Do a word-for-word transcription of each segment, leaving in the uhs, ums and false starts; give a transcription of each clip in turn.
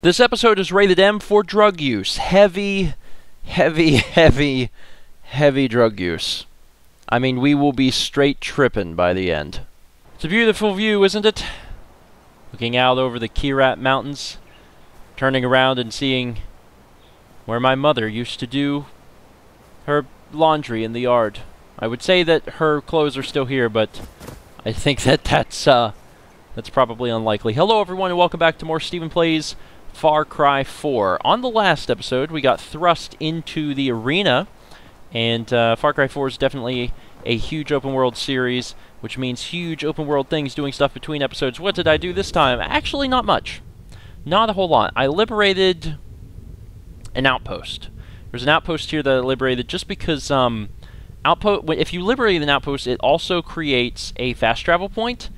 This episode is rated M for drug use. Heavy, heavy, heavy, heavy drug use. I mean, we will be straight trippin' by the end. It's a beautiful view, isn't it? Looking out over the Kyrat Mountains, turning around and seeing where my mother used to do her laundry in the yard. I would say that her clothes are still here, but I think that that's, uh, that's probably unlikely. Hello everyone and welcome back to more Stephen Plays Far Cry four. On the last episode, we got thrust into the arena, and uh, Far Cry four is definitely a huge open-world series, which means huge open-world things, doing stuff between episodes. What did I do this time? Actually, not much. Not a whole lot. I liberated an outpost. There's an outpost here that I liberated just because um, outpost. If you liberate an outpost, it also creates a fast travel point.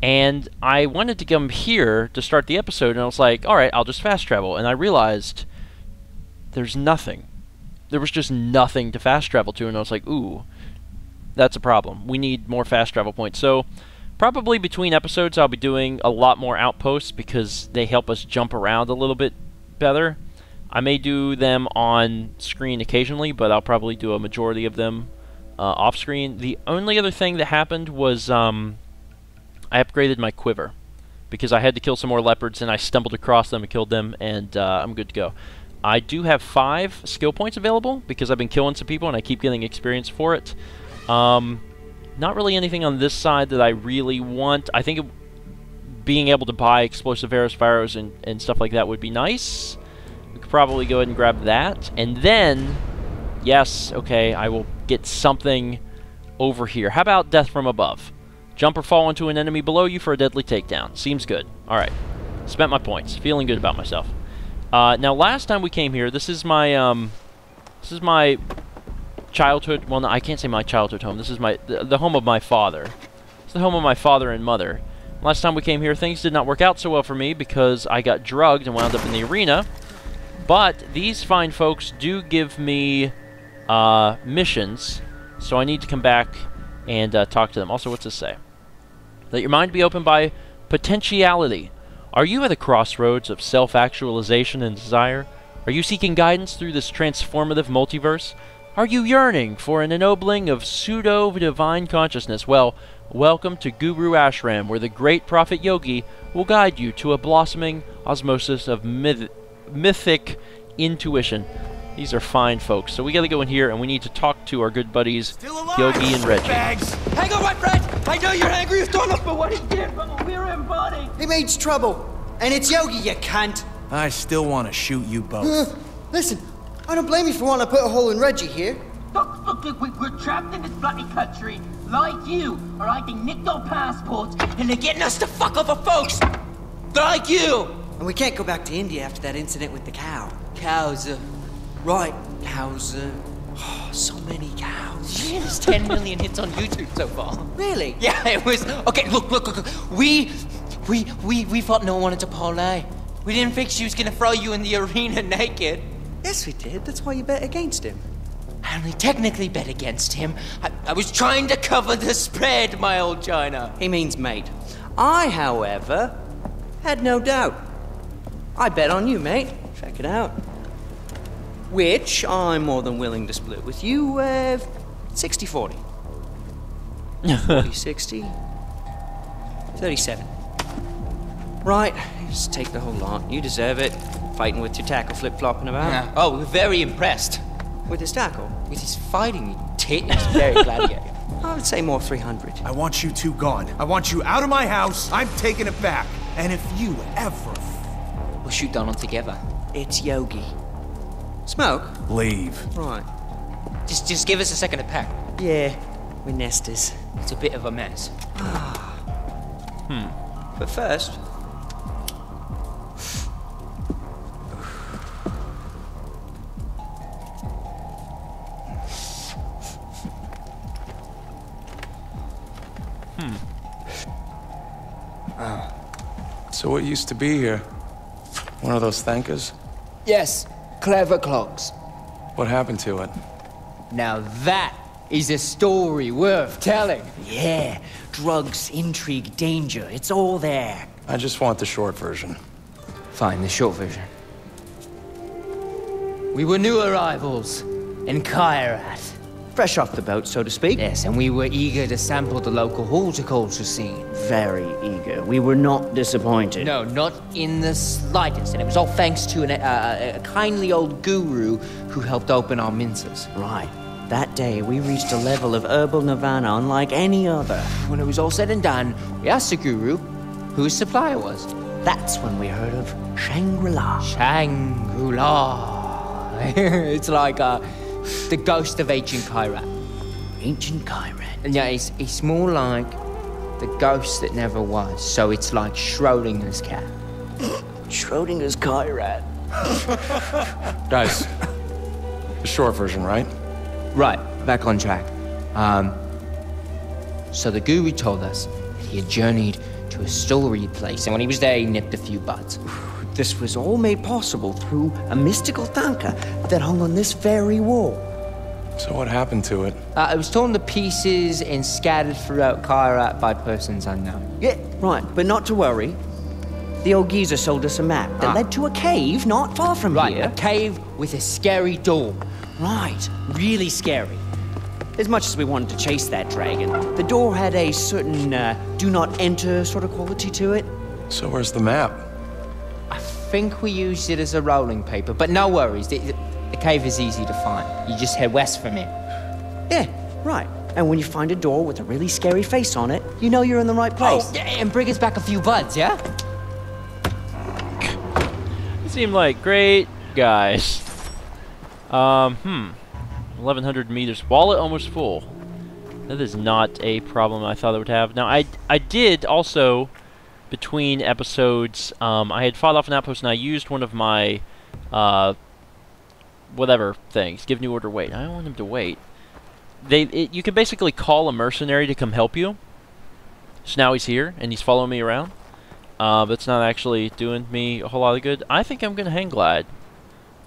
And I wanted to come here to start the episode, and I was like, alright, I'll just fast travel. And I realized there's nothing. There was just nothing to fast travel to, and I was like, ooh, that's a problem. We need more fast travel points. So, probably between episodes, I'll be doing a lot more outposts because they help us jump around a little bit better. I may do them on screen occasionally, but I'll probably do a majority of them uh, off screen. The only other thing that happened was, um... I upgraded my quiver because I had to kill some more leopards, and I stumbled across them and killed them, and uh, I'm good to go. I do have five skill points available because I've been killing some people and I keep getting experience for it. Um, not really anything on this side that I really want. I think it, being able to buy explosive arrows, fire arrows, and, and stuff like that would be nice. We could probably go ahead and grab that, and then, yes, okay, I will get something over here. How about Death from Above? Jump or fall into an enemy below you for a deadly takedown. Seems good. Alright. Spent my points. Feeling good about myself. Uh, now, last time we came here, this is my, um... This is my childhood... Well, no, I can't say my childhood home. This is my... The, the home of my father. It's the home of my father and mother. Last time we came here, things did not work out so well for me because I got drugged and wound up in the arena. But these fine folks do give me, uh, missions. So I need to come back and uh, talk to them. Also, what's this say? Let your mind be opened by potentiality. Are you at a crossroads of self-actualization and desire? Are you seeking guidance through this transformative multiverse? Are you yearning for an ennobling of pseudo-divine consciousness? Well, welcome to Guru Ashram, where the great prophet Yogi will guide you to a blossoming osmosis of myth mythic intuition. These are fine folks, so we gotta go in here and we need to talk to our good buddies, Yogi and Reggie. Bags. Hang on, my friend! I know you're angry you stole us, but what he did, but we're in body! He made trouble, and it's Yogi, you cunt! I still want to shoot you both. Uh, listen, I don't blame you for wanting to put a hole in Reggie here. Fuck, fuck it, we, we're trapped in this bloody country, like you, all right? They nicked our passports, and they're getting us to fuck over folks, like you! And we can't go back to India after that incident with the cow. Cows are... Right, cows, uh, oh, so many cows. There's ten million hits on YouTube so far. Really? Yeah, it was. Okay, look, look, look. We, we, we, we thought no one wanted to parlay. We didn't think she was gonna throw you in the arena naked. Yes, we did. That's why you bet against him. I only technically bet against him. I, I was trying to cover the spread, my old China. He means mate. I, however, had no doubt. I bet on you, mate. Check it out. Which I'm more than willing to split with you, uh, sixty forty. forty sixty. thirty-seven. Right, just take the whole lot. You deserve it. Fighting with your tackle flip-flopping about. Yeah. Oh, we're very impressed. With his tackle? With his fighting, you tit. He's very gladiator. I would say more three hundred. I want you two gone. I want you out of my house. I'm taking it back. And if you ever... We'll shoot Donald together. It's Yogi. Smoke? Leave. Right. Just just give us a second to pack. Yeah, we're nesters. It's a bit of a mess. hmm. But first... hmm. Oh. So what used to be here? One of those Thangkas? Yes. Clever clocks. What happened to it? Now that is a story worth telling. Yeah, drugs, intrigue, danger, it's all there. I just want the short version. Fine, the short version. We were new arrivals in Kyrat. Fresh off the boat, so to speak. Yes, and we were eager to sample the local horticulture scene. Very eager. We were not disappointed. No, not in the slightest. And it was all thanks to an, uh, a kindly old guru who helped open our minces. Right. That day, we reached a level of herbal nirvana unlike any other. When it was all said and done, we asked the guru who his supplier was. That's when we heard of Shangri-La. Shangri-La. It's like a... the ghost of ancient Kyrat. Ancient Kyrat? And yeah, it's, it's more like the ghost that never was. So it's like Schrodinger's cat. Schrodinger's Kyrat. Guys, the short version, right? Right, back on track. Um, so the guru told us that he had journeyed to a storied place, and when he was there, he nipped a few buds. This was all made possible through a mystical Thangka that hung on this very wall. So what happened to it? Uh, it was torn to pieces and scattered throughout Kyrat by persons unknown. Yeah, right, but not to worry. The old geezer sold us a map that ah. led to a cave not far from right, here. Right, a cave with a scary door. Right, really scary. As much as we wanted to chase that dragon, the door had a certain uh, do not enter sort of quality to it. So where's the map? I think we used it as a rolling paper, but no worries. The, the, the cave is easy to find. You just head west from it. Yeah, right. And when you find a door with a really scary face on it, you know you're in the right place. Oh, and bring us back a few buds, yeah? You seem like great guys. Um, hmm. eleven hundred meters. Wallet almost full. That is not a problem I thought it would have. Now, I, I did also... between episodes, um, I had fought off an outpost and I used one of my, uh, whatever things. Give new order, wait. I don't want them to wait. They, it, you can basically call a mercenary to come help you. So now he's here and he's following me around. Uh, but it's not actually doing me a whole lot of good. I think I'm gonna hang glide.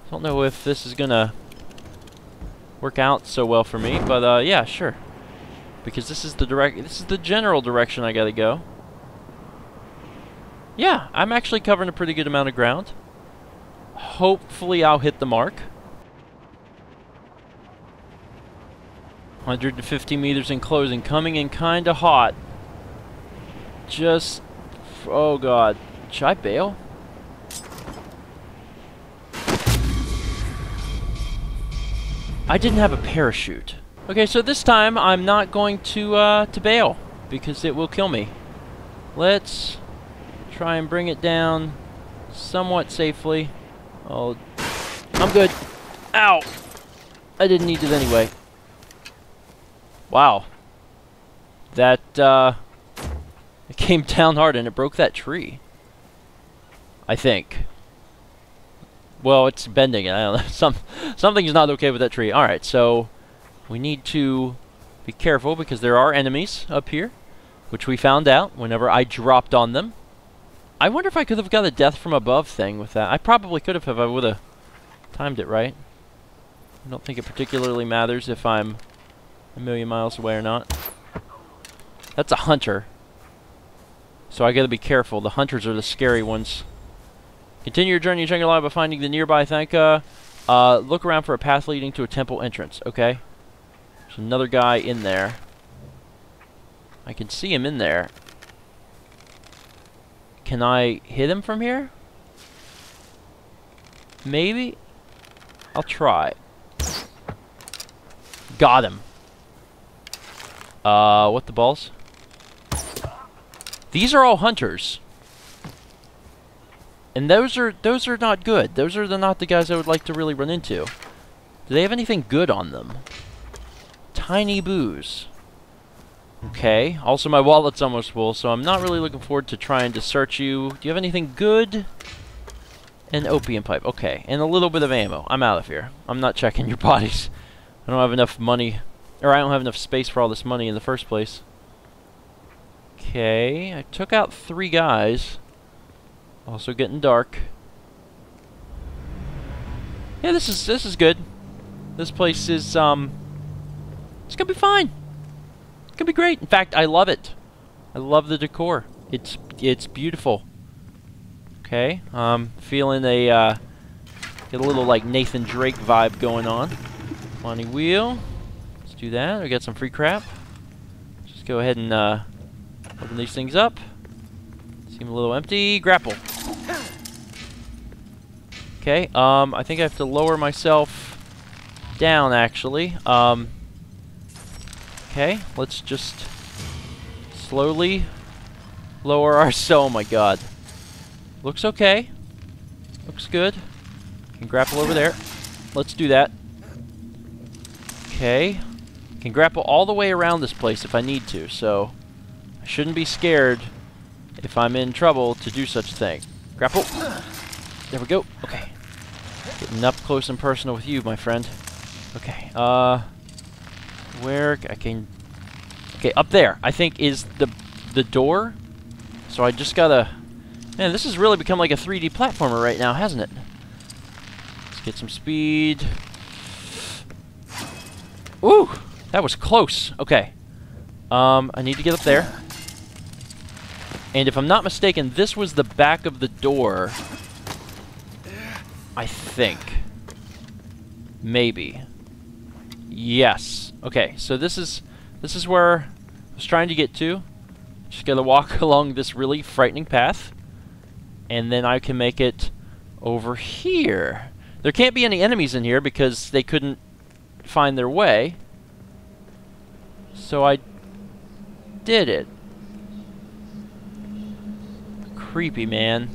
Don't know if this is gonna work out so well for me, but uh, yeah, sure. Because this is the direct, this is the general direction I gotta go. Yeah, I'm actually covering a pretty good amount of ground. Hopefully I'll hit the mark. one hundred fifty meters in closing, coming in kinda hot. Just, oh god, should I bail? I didn't have a parachute. Okay, so this time I'm not going to, uh, to bail, because it will kill me. Let's... try and bring it down somewhat safely. Oh, I'm good. Ow! I didn't need it anyway. Wow. That, uh... it came down hard and it broke that tree. I think. Well, it's bending it. I don't know. Some, something's not okay with that tree. Alright, so we need to be careful because there are enemies up here, which we found out whenever I dropped on them. I wonder if I could have got a death from above thing with that. I probably could have if I would have timed it right. I don't think it particularly matters if I'm a million miles away or not. That's a hunter. So I gotta be careful. The hunters are the scary ones. Continue your journey in Shangri-La by finding the nearby Thangka. Uh, look around for a path leading to a temple entrance. Okay. There's another guy in there. I can see him in there. Can I hit him from here? Maybe? I'll try. Got him. Uh, what the balls? These are all hunters. And those are those are not good. Those are the, not the guys I would like to really run into. Do they have anything good on them? Tiny boos. Okay. Also, my wallet's almost full, so I'm not really looking forward to trying to search you. Do you have anything good? An opium pipe. Okay. And a little bit of ammo. I'm out of here. I'm not checking your bodies. I don't have enough money. Or I don't have enough space for all this money in the first place. Okay. I took out three guys. Also getting dark. Yeah, this is, this is good. This place is, um... it's gonna be fine. Gonna be great. In fact, I love it. I love the decor. It's it's beautiful. Okay, um, feeling a, uh, get a little like Nathan Drake vibe going on. Money wheel. Let's do that. We got some free crap. Just go ahead and, uh, open these things up. Seem a little empty. Grapple. Okay, um, I think I have to lower myself down, actually. Um, okay, let's just slowly lower ourselves. Oh my god. Looks okay. Looks good. Can grapple over there. Let's do that. Okay. Can grapple all the way around this place if I need to, so I shouldn't be scared if I'm in trouble to do such a thing. Grapple. There we go. Okay. Getting up close and personal with you, my friend. Okay. Uh where I can Okay, up there, I think, is the the door. So I just gotta... Man, this has really become like a three D platformer right now, hasn't it? Let's get some speed. Ooh! That was close. Okay. Um, I need to get up there. And if I'm not mistaken, this was the back of the door. I think. Maybe. Yes. Okay, so this is... This is where I was trying to get to. Just gotta walk along this really frightening path, and then I can make it over here. There can't be any enemies in here because they couldn't find their way. So I did it. Creepy, man.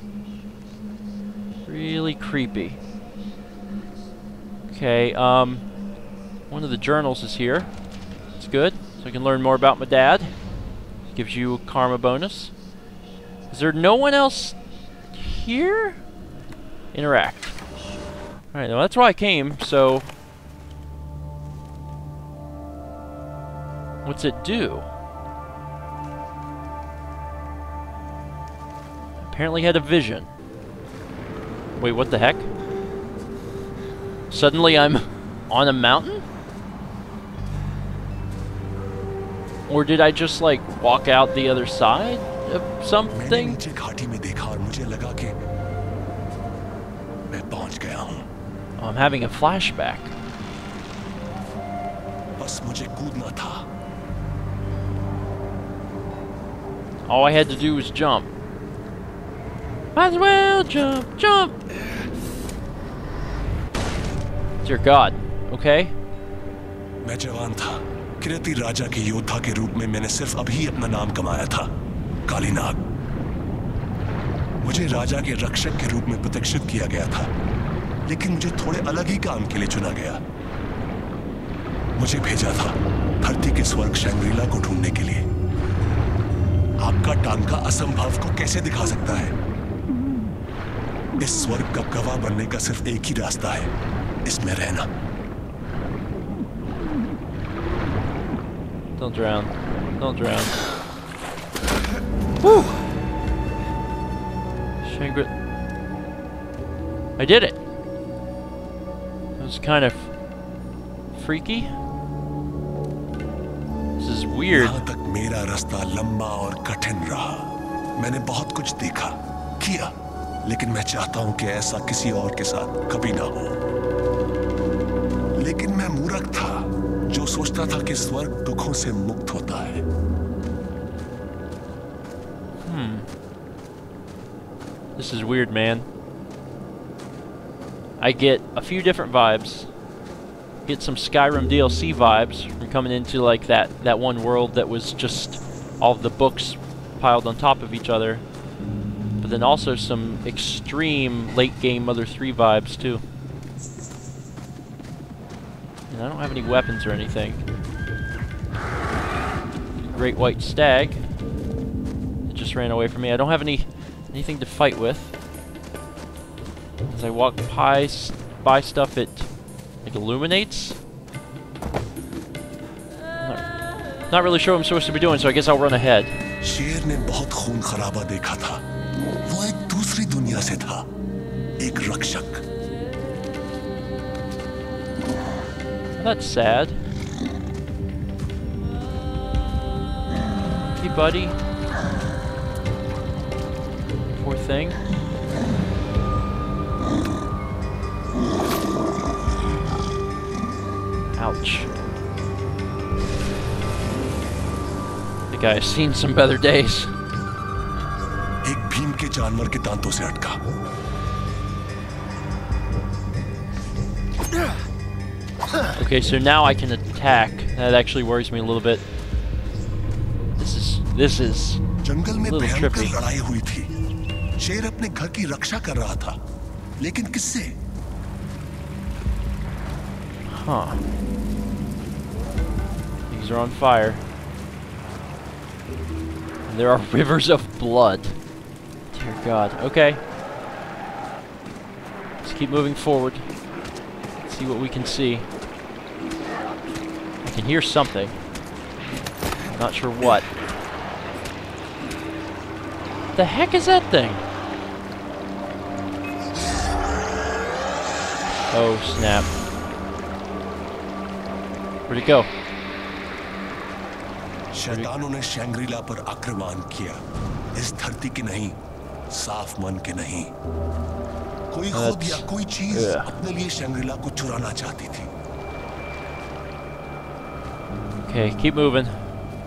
Really creepy. Okay, um, one of the journals is here. It's good, so I can learn more about my dad. Gives you a karma bonus. Is there no one else here? Interact. Alright, well, that's where I came, so... What's it do? Apparently had a vision. Wait, what the heck? Suddenly I'm on a mountain? Or did I just, like, walk out the other side of something? Oh, I'm having a flashback. All I had to do was jump. Might as well jump, jump! Dear God, okay? कृति राजा के योद्धा के रूप में मैंने सिर्फ अभी अपना नाम कमाया था, कालीनाग। मुझे राजा के रक्षक के रूप में प्रतिष्ठित किया गया था, लेकिन मुझे थोड़े अलग ही काम के लिए चुना गया। मुझे भेजा था धरती के स्वर्ग शंग्रीला को ढूंढने के लिए। आपका टांका असंभव को कैसे दिखा सकता है? इस स्वर्ग का गवाह बनने का सिर्फ एक ही रास्ता है, इसमें रहना। Don't drown. Don't drown. Woo! Shangri... I did it! That was kind of... freaky. This is weird. जो सोचता था कि स्वर्ग दुखों से मुक्त होता है। Hmm. This is weird, man. I get a few different vibes. Get some Skyrim D L C vibes from coming into like that that one world that was just all of the books piled on top of each other. But then also some extreme late game Mother three vibes too. I don't have any weapons or anything. Great white stag. It just ran away from me. I don't have any anything to fight with. As I walk by, by stuff, it like illuminates. Not, not really sure what I'm supposed to be doing, so I guess I'll run ahead. शेर ने बहुत खून खराबा देखा था. वो एक दूसरी दुनिया से था. एक रक्षक. That's sad. Hey, buddy. Poor thing. Ouch. The guy's seen some better days. Okay, so now I can attack. That actually worries me a little bit. This is this is a little trippy. Huh. Things are on fire. And there are rivers of blood. Dear God. Okay. Let's keep moving forward. Let's see what we can see. I can hear something. Not sure what. What the heck is that thing? Oh, snap. Where'd it go? शैतानों ने Shangrila पर आक्रमण किया. इस धरती के नहीं, साफ मन के नहीं. कोई खुद या कोई चीज अपने लिए शंग्रीला को चुराना चाहती थी. Okay, keep moving.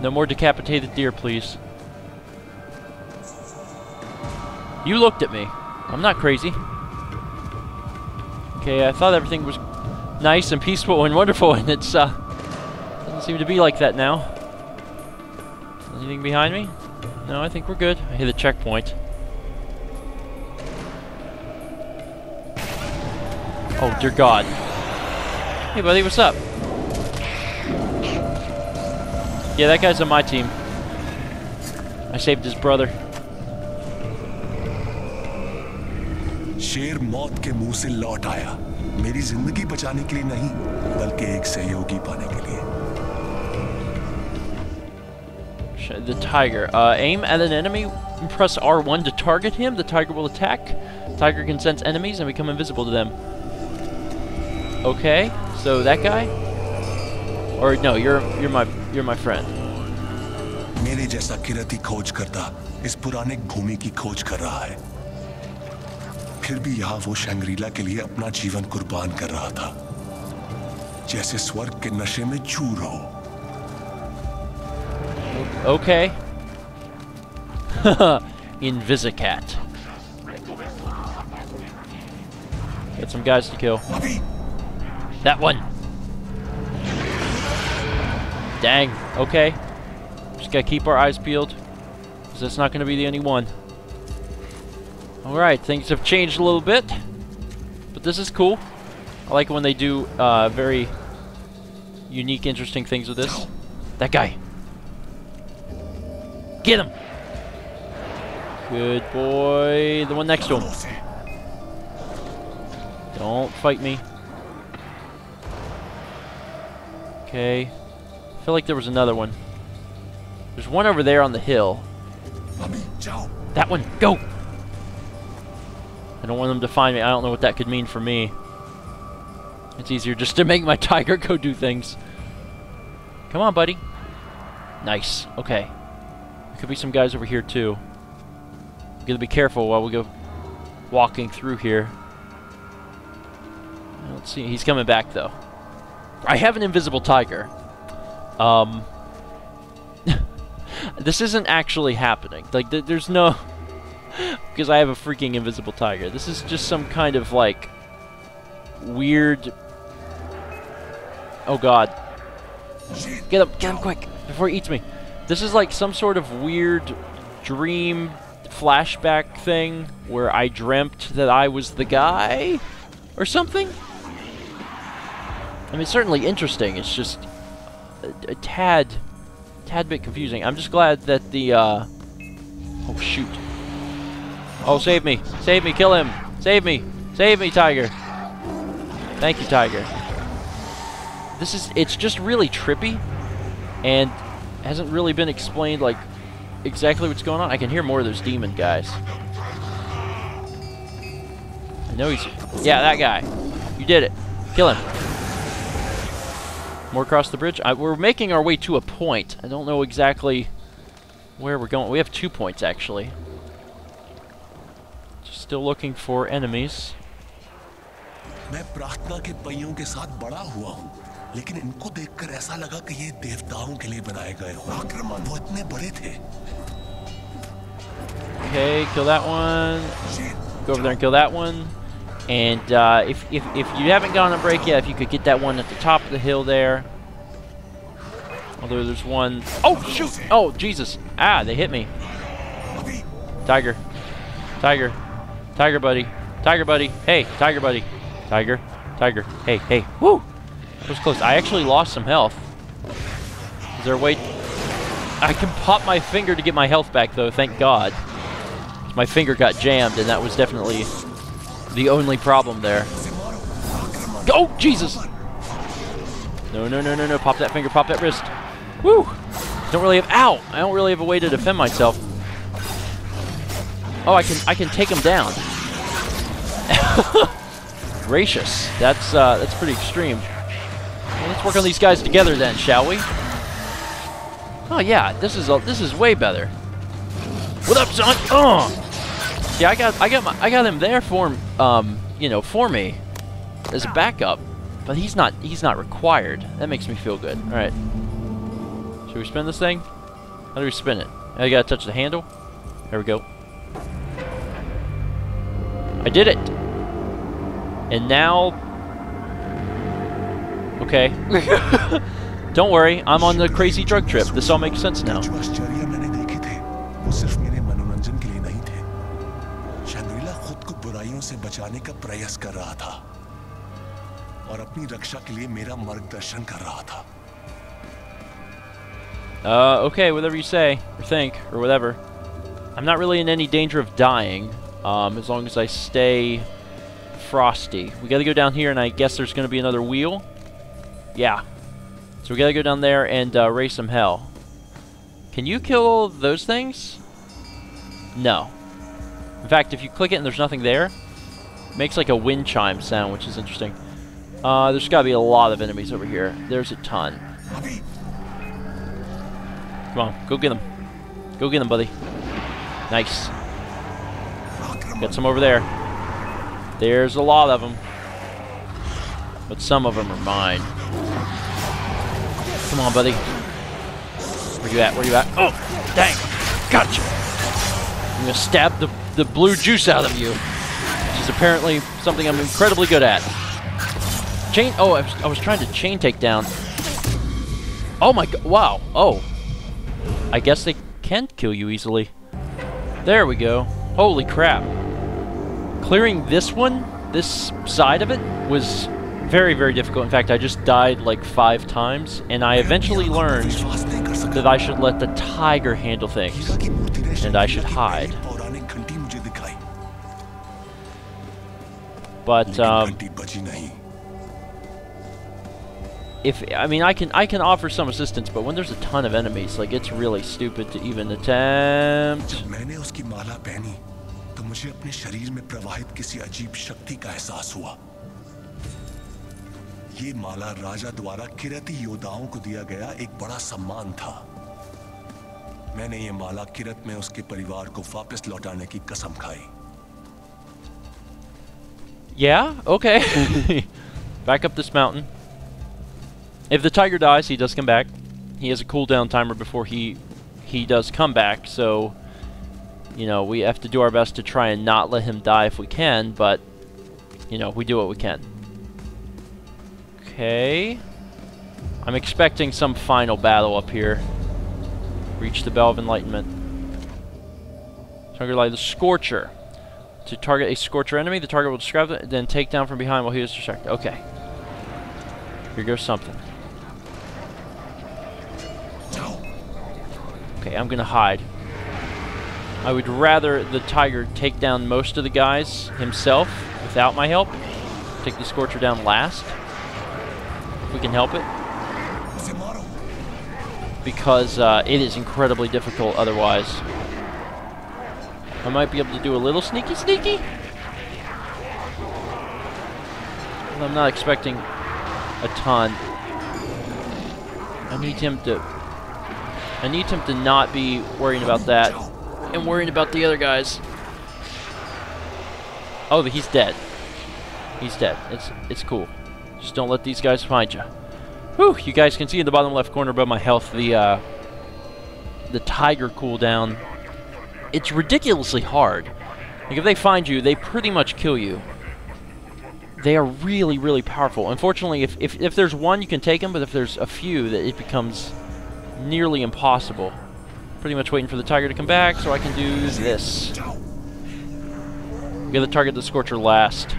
No more decapitated deer, please. You looked at me. I'm not crazy. Okay, I thought everything was nice and peaceful and wonderful, and it's uh doesn't seem to be like that now. Anything behind me? No, I think we're good. I hit a checkpoint. Oh dear God. Hey buddy, what's up? Yeah, that guy's on my team. I saved his brother. शेर मौत के मुंह से लौट आया. मेरी जिंदगी बचाने के लिए नहीं, बल्कि एक सहयोगी पाने के लिए. The tiger. Uh, aim at an enemy and press R one to target him. The tiger will attack. The tiger can sense enemies and become invisible to them. Okay, so that guy? Or no, you're you're my you're my friend. मेरे जैसा किरती खोज करता इस पुराने भूमि की खोज कर रहा है. फिर भी यहाँ वो शंग्रीला के लिए अपना जीवन कुर्बान कर रहा था, जैसे स्वर्ग के नशे में चूर हो. Okay. Invisicat. Got some guys to kill. That one. Dang. Okay. Just gotta keep our eyes peeled, because that's not gonna be the only one. Alright, things have changed a little bit, but this is cool. I like when they do uh, very unique, interesting things with this. That guy. Get him! Good boy. The one next to him. Don't fight me. Okay. I feel like there was another one. There's one over there on the hill. That one. Go! I don't want them to find me. I don't know what that could mean for me. It's easier just to make my tiger go do things. Come on, buddy. Nice. Okay. There could be some guys over here, too. I'm gonna be careful while we go walking through here. I don't see. He's coming back, though. I have an invisible tiger. Um. This isn't actually happening. Like, th there's no... Because I have a freaking invisible tiger. This is just some kind of, like, weird... Oh, God. Get up, get him quick, before he eats me. This is like some sort of weird dream flashback thing where I dreamt that I was the guy? Or something? I mean, it's certainly interesting. It's just a, a tad, tad bit confusing. I'm just glad that the, uh... Oh, shoot. Oh, save me. Save me. Kill him. Save me. Save me, tiger. Thank you, tiger. This is... It's just really trippy. And hasn't really been explained, like, exactly what's going on. I can hear more of those demon guys. I know he's... Yeah, that guy. You did it. Kill him. More across the bridge. I, we're making our way to a point. I don't know exactly where we're going. We have two points, actually. Still looking for enemies. मैं प्रार्थना के पहियों के साथ बड़ा हुआ हूँ, लेकिन इनको देखकर ऐसा लगा कि ये देवताओं के लिए बनाए गए हो। आक्रमण वो इतने बड़े थे। Okay, kill that one. Go over there and kill that one. And uh, if if if you haven't gone on a break yet, if you could get that one at the top of the hill there. Although there's one. Oh shoot! Oh Jesus! Ah, they hit me. Tiger, tiger, tiger, buddy, tiger, buddy. Hey, tiger, buddy, tiger, tiger. Hey, hey. Woo! That was close. I actually lost some health. Is there a way? I can pop my finger to get my health back though. Thank God. My finger got jammed, and that was definitely the only problem there. Oh, Jesus! No, no, no, no, no. Pop that finger, pop that wrist. Woo! Don't really have... Ow! I don't really have a way to defend myself. Oh, I can I can take him down. Gracious. That's, uh, that's pretty extreme. Well, let's work on these guys together then, shall we? Oh, yeah. This is, a, this is way better. What up, son? Oh! Yeah, I got I got my, I got him there for um you know for me as a backup, but he's not he's not required. That makes me feel good. All right, should we spin this thing? How do we spin it? I gotta touch the handle. There we go. I did it. And now, okay. Don't worry, I'm on the crazy drug trip. This all makes sense now. से बचाने का प्रयास कर रहा था और अपनी रक्षा के लिए मेरा मार्गदर्शन कर रहा था। Uh, okay, whatever you say or think or whatever. I'm not really in any danger of dying, um, as long as I stay frosty. We got to go down here, and I guess there's going to be another wheel. Yeah. So we got to go down there and uh, raise some hell. Can you kill those things? No. In fact, if you click it and there's nothing there, makes like a wind chime sound, which is interesting. Uh, there's gotta be a lot of enemies over here. There's a ton. Come on, go get them. Go get them, buddy. Nice. Got some over there. There's a lot of them. But some of them are mine. Come on, buddy. Where you at? Where you at? Oh, dang. Gotcha. I'm gonna stab the the blue juice out of you, which is apparently something I'm incredibly good at. Chain, oh, I was, I was trying to chain take down. Oh my god, wow, oh. I guess they can kill you easily. There we go, holy crap. Clearing this one, this side of it, was very, very difficult. In fact, I just died like five times, and I eventually learned that I should let the tiger handle things, and I should hide. But um, if I mean I can I can offer some assistance, but when there's a ton of enemies, like it's really stupid to even attempt. Yeah, okay. Back up this mountain. If the tiger dies, he does come back. He has a cooldown timer before he he does come back, so you know, we have to do our best to try and not let him die if we can, but you know, we do what we can. Okay. I'm expecting some final battle up here. Reach the Bell of Enlightenment. Shangri-La, the Scorcher. To target a Scorcher enemy, the target will describe it, then take down from behind while he is distracted. Okay. Here goes something. Okay, I'm gonna hide. I would rather the tiger take down most of the guys himself, without my help. Take the Scorcher down last, if we can help it. Because uh, it is incredibly difficult otherwise. I might be able to do a little sneaky sneaky. Well, I'm not expecting a ton. I need him to... I need him to not be worrying about that and worrying about the other guys. Oh, he's dead. He's dead. It's it's cool. Just don't let these guys find you. Whew! You guys can see in the bottom left corner above my health the uh, the tiger cooldown. It's ridiculously hard. Like, if they find you, they pretty much kill you. They are really, really powerful. Unfortunately, if, if, if there's one, you can take them, but if there's a few, that it becomes nearly impossible. Pretty much waiting for the tiger to come back so I can do this. We gotta target the Scorcher last.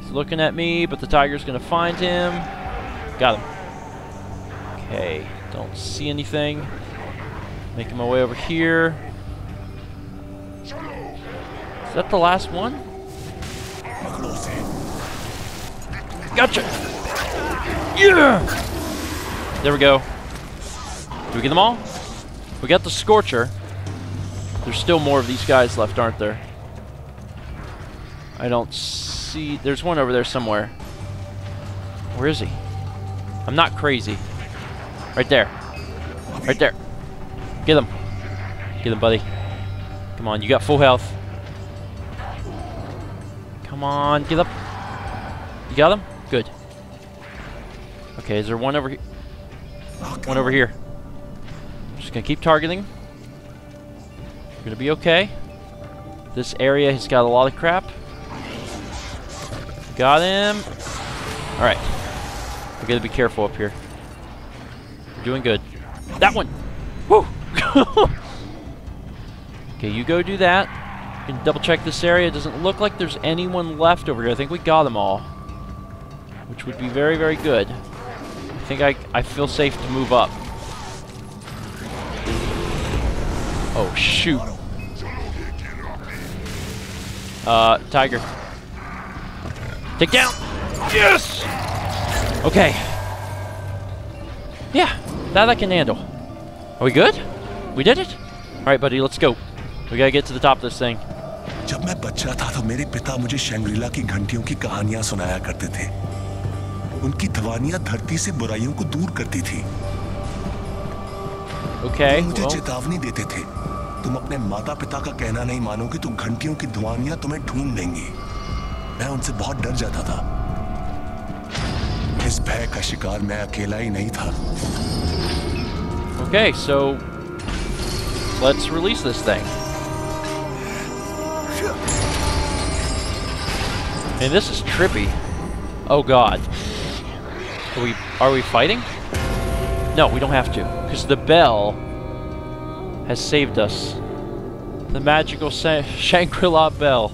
He's looking at me, but the tiger's gonna find him. Got him. Okay, don't see anything. Making my way over here. Is that the last one? Gotcha! Yeah! There we go. Did we get them all? We got the Scorcher. There's still more of these guys left, aren't there? I don't see... There's one over there somewhere. Where is he? I'm not crazy. Right there. Right there. Get him. Get him, buddy. Come on, you got full health. Come on, get up. You got him? Good. Okay, is there one over here? One over here. I'm just gonna keep targeting. You're gonna be okay. This area has got a lot of crap. Got him. Alright. We gotta be careful up here. We're doing good. That one! Woo! Okay, you go do that. You can double check this area. It doesn't look like there's anyone left over here. I think we got them all, which would be very, very good. I think I, I feel safe to move up. Oh, shoot. Uh, tiger. Take down! Yes! Okay. Yeah, that I can handle. Are we good? We did it? Alright, buddy, let's go. We gotta get to the top of this thing. Okay, well. Okay, so let's release this thing. And this is trippy. Oh god. Are we are we fighting? No, we don't have to, because the bell has saved us. The magical Shangri-La bell.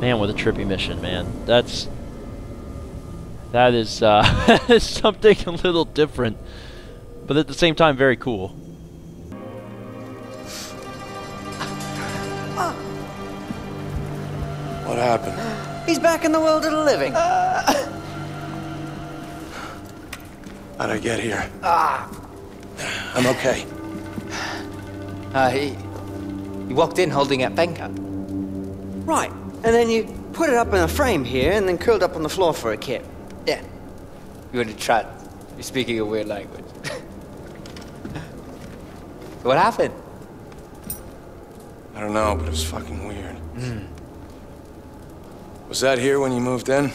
Man, what a trippy mission, man. That's that is uh, something a little different. But at the same time, very cool. What happened? He's back in the world of the living. Uh. How'd I get here? Ah. I'm okay. Uh, he, he walked in holding that banker. Right, and then you put it up in a frame here and then curled up on the floor for a kip. Yeah. You want to try it? You're speaking a weird language. What happened? I don't know, but it was fucking weird. Mm. Was that here when you moved in?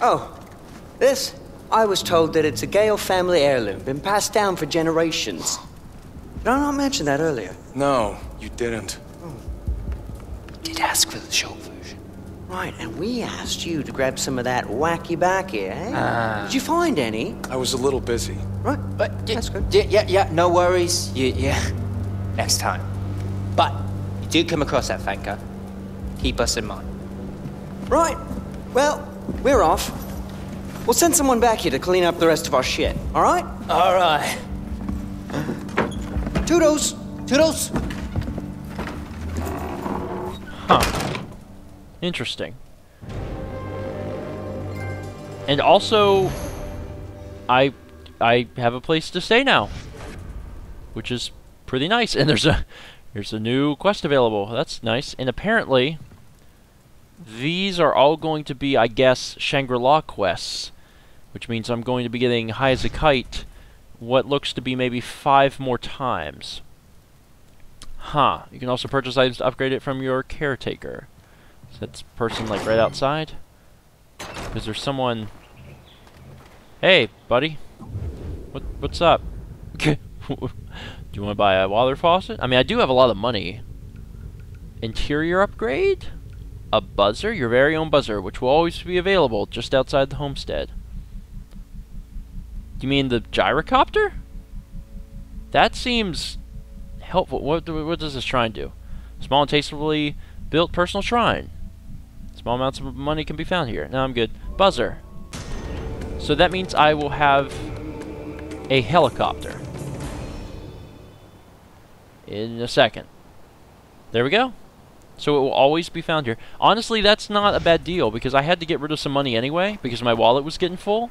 Oh, this? I was told that it's a Gale family heirloom, been passed down for generations. Did I not mention that earlier? No, you didn't. Oh. You did ask for the short version. Right, and we asked you to grab some of that wacky back here, eh? Uh. Did you find any? I was a little busy. Right, but yeah, that's good. Yeah, yeah, yeah, no worries. Yeah, yeah. Next time. But you do come across that Thangka, keep us in mind. Right. Well, we're off. We'll send someone back here to clean up the rest of our shit. All right? All right. Toodles. Toodles. Huh. Interesting. And also, I I have a place to stay now, which is pretty nice, and there's a there's a new quest available. That's nice. And apparently these are all going to be, I guess, Shangri-La quests, which means I'm going to be getting high as a kite what looks to be maybe five more times. Huh. You can also purchase items to upgrade it from your caretaker. Is that person like right outside? Because there's someone. Hey, buddy. What what's up? Do you want to buy a water faucet? I mean, I do have a lot of money. Interior upgrade? A buzzer? Your very own buzzer, which will always be available just outside the homestead. You mean the gyrocopter? That seems helpful. What, what does this shrine do? Small and tastefully built personal shrine. Small amounts of money can be found here. No, I'm good. Buzzer. So that means I will have a helicopter in a second. There we go. So it will always be found here. Honestly, that's not a bad deal because I had to get rid of some money anyway because my wallet was getting full.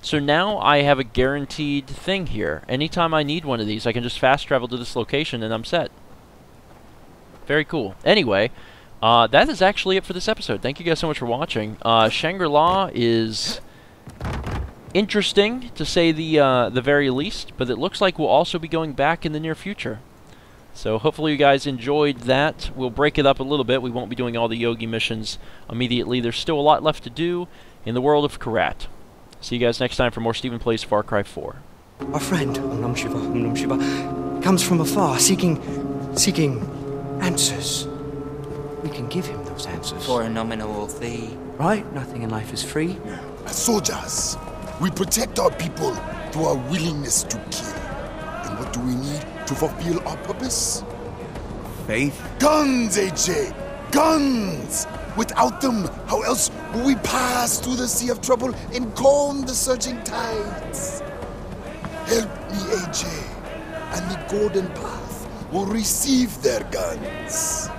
So now I have a guaranteed thing here. Anytime I need one of these, I can just fast travel to this location and I'm set. Very cool. Anyway, uh, that is actually it for this episode. Thank you guys so much for watching. Uh, Shangri-La is interesting, to say the, uh, the very least, but it looks like we'll also be going back in the near future. So hopefully you guys enjoyed that. We'll break it up a little bit. We won't be doing all the Yogi missions immediately. There's still a lot left to do in the world of Kyrat. See you guys next time for more Stephen Plays Far Cry four. Our friend, Om Nam Shiva, Om Nam Shiva, comes from afar seeking, seeking answers. We can give him those answers. For a nominal fee. Right? Nothing in life is free. No. As soldiers, we protect our people through our willingness to kill. And what do we need to fulfill our purpose? Faith. Guns, A J! Guns! Without them, how else will we pass through the sea of trouble and calm the surging tides? Help me, A J, and the Golden Path will receive their guns.